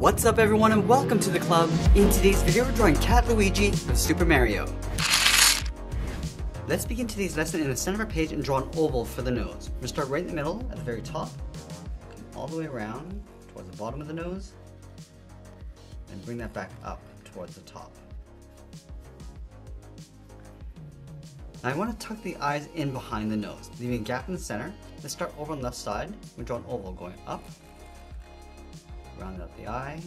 What's up everyone and welcome to the club. In today's video we're drawing Cat Luigi with Super Mario. Let's begin today's lesson in the center of our page and draw an oval for the nose. We're going to start right in the middle at the very top, all the way around towards the bottom of the nose, and bring that back up towards the top. Now I want to tuck the eyes in behind the nose, leaving a gap in the center. Let's start over on the left side. We'll draw an oval going up, round out the eye,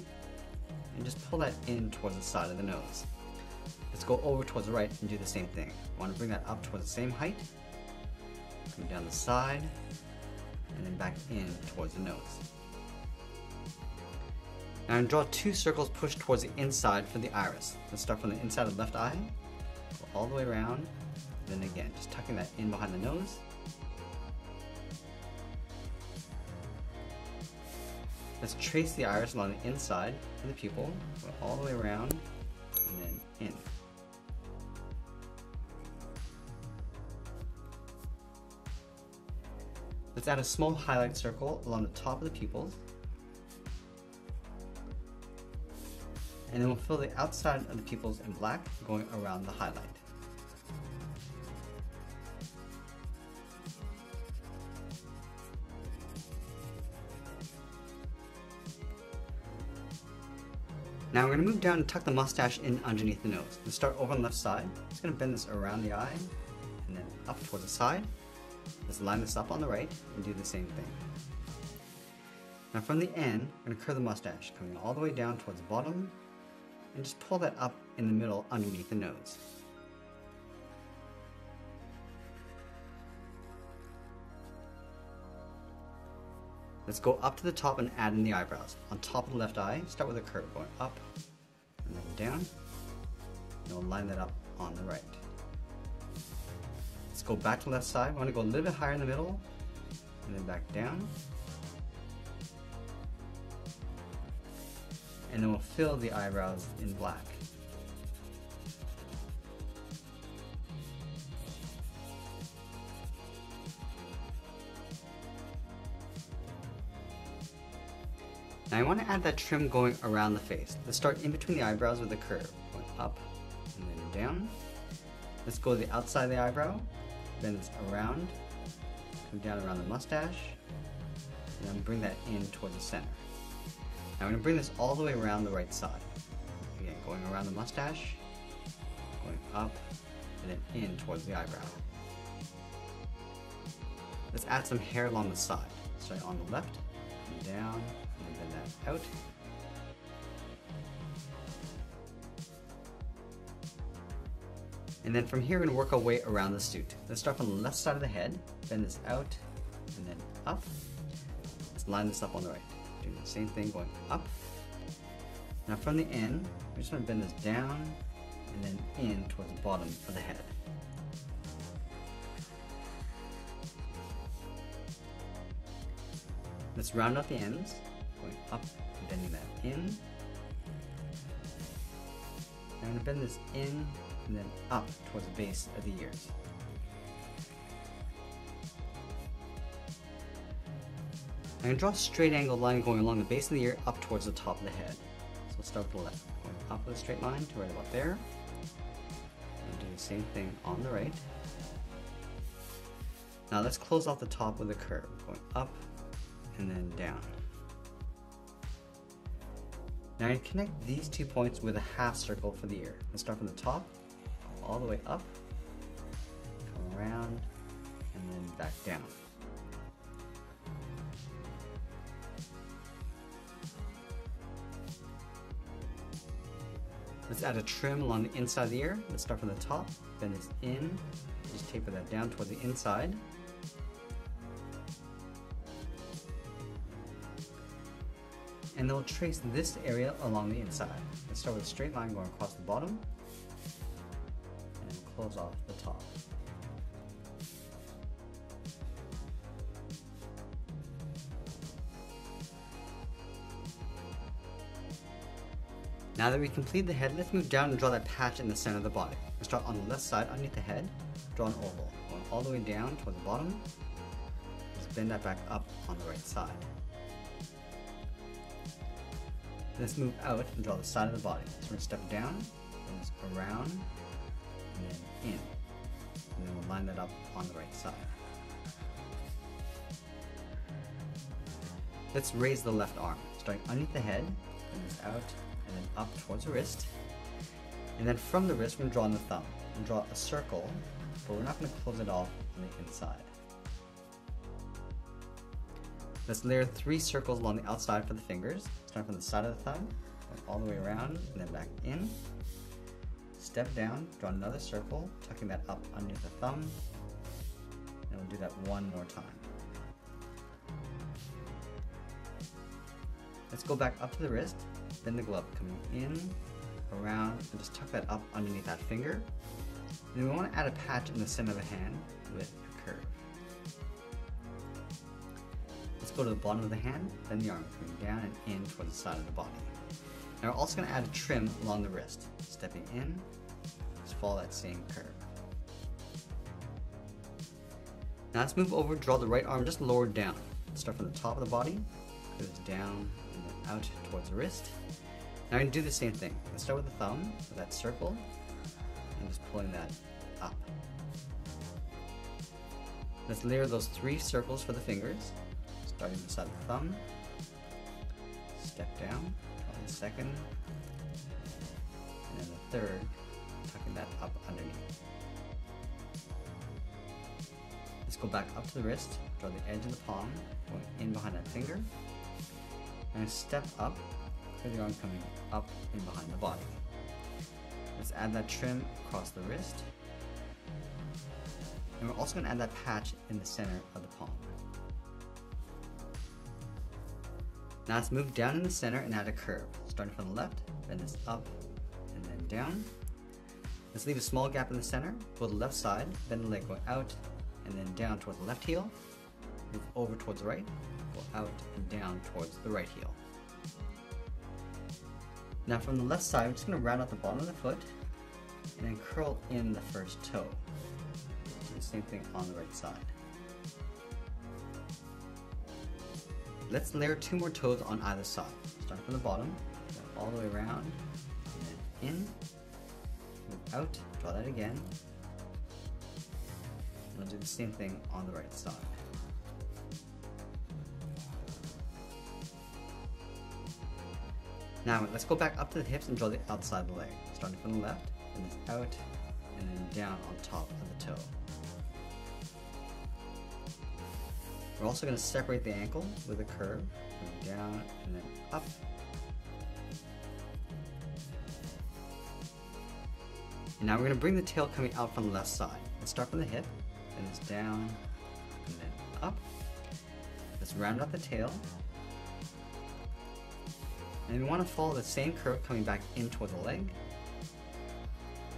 and just pull that in towards the side of the nose. Let's go over towards the right and do the same thing. Want to bring that up towards the same height, come down the side, and then back in towards the nose. Now I'm going to draw two circles pushed towards the inside for the iris. Let's start from the inside of the left eye, go all the way around, then again, just tucking that in behind the nose. Let's trace the iris along the inside of the pupil, going all the way around, and then in. Let's add a small highlight circle along the top of the pupils, and then we'll fill the outside of the pupils in black, going around the highlight. Now we're going to move down and tuck the mustache in underneath the nose. Let's start over on the left side. Just going to bend this around the eye and then up towards the side. Let's line this up on the right and do the same thing. Now from the end, we're going to curve the mustache, coming all the way down towards the bottom and just pull that up in the middle underneath the nose. Let's go up to the top and add in the eyebrows. On top of the left eye, start with a curve going up and then down, and we'll line that up on the right. Let's go back to the left side. We want to go a little bit higher in the middle and then back down. And then we'll fill the eyebrows in black. Now I want to add that trim going around the face. Let's start in between the eyebrows with a curve, going up and then down. Let's go to the outside of the eyebrow, bend this around, come down around the mustache, and then bring that in towards the center. Now I'm going to bring this all the way around the right side. Again, going around the mustache, going up, and then in towards the eyebrow. Let's add some hair along the side, starting on the left, and down, and then that out. And then from here we're going to work our way around the suit. Let's start from the left side of the head, bend this out, and then up. Let's line this up on the right. Doing the same thing, going up. Now from the end, we're just going to bend this down, and then in towards the bottom of the head. Let's round out the ends, going up and bending that in. I'm going to bend this in and then up towards the base of the ears. I'm going to draw a straight angled line going along the base of the ear up towards the top of the head. So we'll start with the left, going up with a straight line to right about there. And do the same thing on the right. Now let's close off the top with a curve, going up and then down. Now I'm going to connect these two points with a half circle for the ear. Let's start from the top, all the way up, come around, and then back down. Let's add a trim along the inside of the ear. Let's start from the top, bend this in, just taper that down towards the inside. And then we'll trace this area along the inside. Let's start with a straight line going across the bottom and close off the top. Now that we complete the head, let's move down and draw that patch in the center of the body. We'll start on the left side underneath the head, draw an oval, going all the way down towards the bottom. Just bend that back up on the right side. And let's move out and draw the side of the body. So we're going to step down, goes around, and then in. And then we'll line that up on the right side. Let's raise the left arm, starting underneath the head, and just out, and then up towards the wrist. And then from the wrist, we're going to draw in the thumb. We'll draw a circle, but we're not going to close it off on the inside. Let's layer 3 circles along the outside for the fingers, starting from the side of the thumb, all the way around, and then back in. Step down, draw another circle, tucking that up under the thumb, and we'll do that one more time. Let's go back up to the wrist, then the glove, coming in, around, and just tuck that up underneath that finger. Then we want to add a patch in the center of the hand with a curve. Let's go to the bottom of the hand, then the arm, coming down and in towards the side of the body. Now we're also going to add a trim along the wrist. Stepping in, just follow that same curve. Now let's move over, draw the right arm just lower down. Start from the top of the body, goes down and then out towards the wrist. Now we're going to do the same thing. Let's start with the thumb, with that circle, and just pulling that up. Let's layer those 3 circles for the fingers, starting beside the thumb. Step down, the second, and then the third, tucking that up underneath. Let's go back up to the wrist, draw the edge of the palm, going in behind that finger, and step up, clear the arm, coming up in behind the body. Let's add that trim across the wrist, and we're also going to add that patch in the center of the palm. Now let's move down in the center and add a curve. Starting from the left, bend this up, and then down. Let's leave a small gap in the center, go to the left side, bend the leg, go out, and then down towards the left heel. Move over towards the right, go out and down towards the right heel. Now from the left side, we're just going to round out the bottom of the foot, and then curl in the first toe. Do the same thing on the right side. Let's layer 2 more toes on either side. Start from the bottom, all the way around, and then in, move out, draw that again, and we'll do the same thing on the right side. Now let's go back up to the hips and draw the outside of the leg. Starting from the left, and then out, and then down on top of the toe. We're also going to separate the ankle with a curve, going down and then up. And now we're going to bring the tail coming out from the left side. Let's start from the hip, then it's down and then up. Let's round out the tail. And we want to follow the same curve coming back in toward the leg.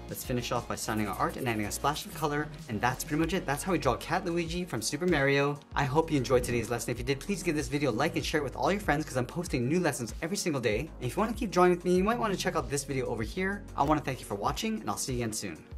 Let's finish off by signing our art and adding a splash of color, and that's pretty much it. That's how we draw Cat Luigi from Super Mario. I hope you enjoyed today's lesson. If you did, please give this video a like and share it with all your friends, because I'm posting new lessons every single day. And if you want to keep drawing with me, you might want to check out this video over here. I want to thank you for watching, and I'll see you again soon.